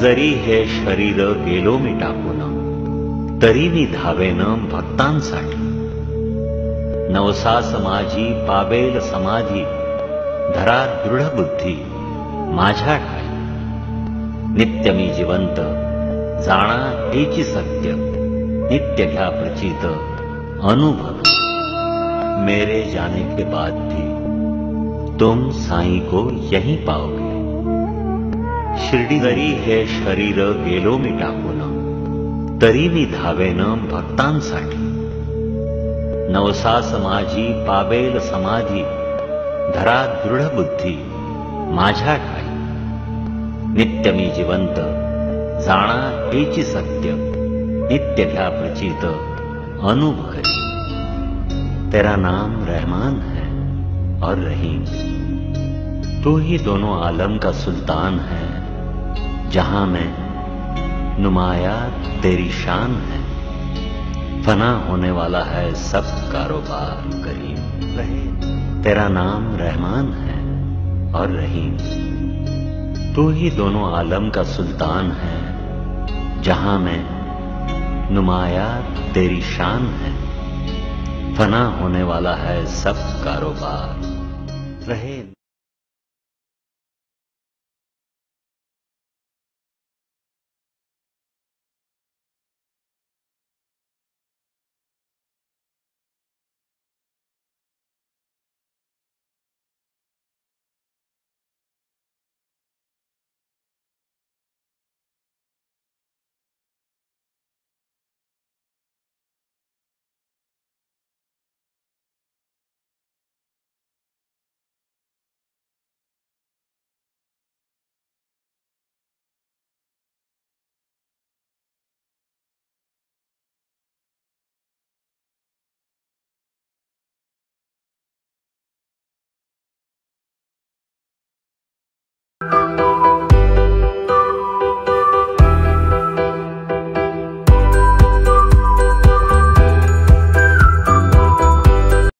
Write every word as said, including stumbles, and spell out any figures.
जरी हे शरीर गेलो मी टाकून, तरी मी धावेन भक्तांसाठी. नवसा समाजी पावेल समाधी, धरा दृढ बुद्धी माझ्या ठाई. नित्य मी जिवंत जाणा हेची सत्य, नित्य घ्या प्रचित अनुभव. मेरे जाने के बाद भी तुम साईं को यहीं पाओगे. शिर्डी जरी हे शरीर गेलो मी टाकून, तरी मी धावेन भक्तांसाठी. नवसा समाजी पावेल समाधी, धरा दृढ बुद्धी माझ्या ठाई. नित्य मी जिवंत जाणा हेची सत्य, नित्य घ्या प्रचित अनुभव. तेरा नाम रहमान है और रहीम, तू ही दोनों आलम का सुल्तान है. जहां में नुमाया तेरी शान है, फना होने वाला है सब कारोबार करीम. रहे तेरा नाम रहमान है और रहीम, तू ही दोनों आलम का सुल्तान है. जहां में नुमाया तेरी शान है, फना होने वाला है सब कारोबार. रहे